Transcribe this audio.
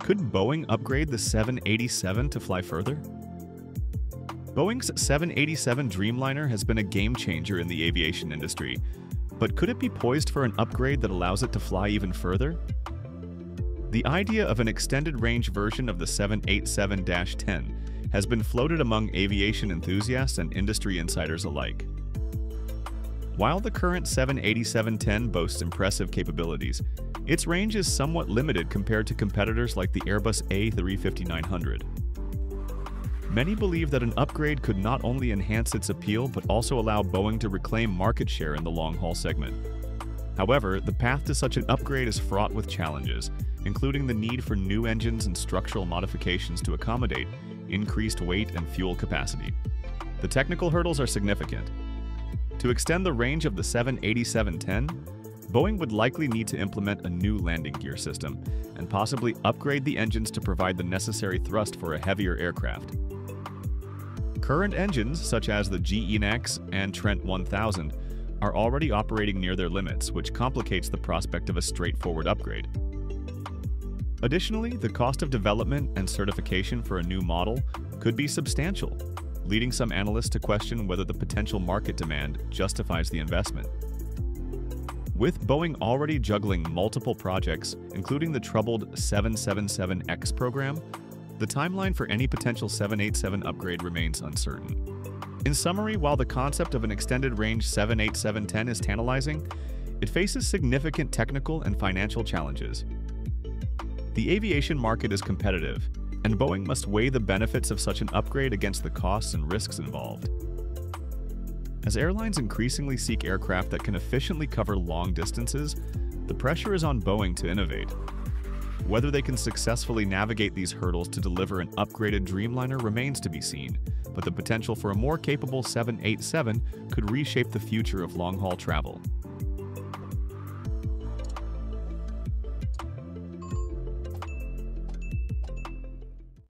Could Boeing upgrade the 787 to fly further? Boeing's 787 Dreamliner has been a game-changer in the aviation industry, but could it be poised for an upgrade that allows it to fly even further? The idea of an extended-range version of the 787-10 has been floated among aviation enthusiasts and industry insiders alike. While the current 787-10 boasts impressive capabilities, its range is somewhat limited compared to competitors like the Airbus A350-900. Many believe that an upgrade could not only enhance its appeal but also allow Boeing to reclaim market share in the long-haul segment. However, the path to such an upgrade is fraught with challenges, including the need for new engines and structural modifications to accommodate increased weight and fuel capacity. The technical hurdles are significant. To extend the range of the 787-10, Boeing would likely need to implement a new landing gear system and possibly upgrade the engines to provide the necessary thrust for a heavier aircraft. Current engines, such as the GEnx and Trent 1000, are already operating near their limits, which complicates the prospect of a straightforward upgrade. Additionally, the cost of development and certification for a new model could be substantial, leading some analysts to question whether the potential market demand justifies the investment. With Boeing already juggling multiple projects, including the troubled 777X program, the timeline for any potential 787 upgrade remains uncertain. In summary, while the concept of an extended-range 787-10 is tantalizing, it faces significant technical and financial challenges. The aviation market is competitive, and Boeing must weigh the benefits of such an upgrade against the costs and risks involved. As airlines increasingly seek aircraft that can efficiently cover long distances, the pressure is on Boeing to innovate. Whether they can successfully navigate these hurdles to deliver an upgraded Dreamliner remains to be seen, but the potential for a more capable 787 could reshape the future of long-haul travel.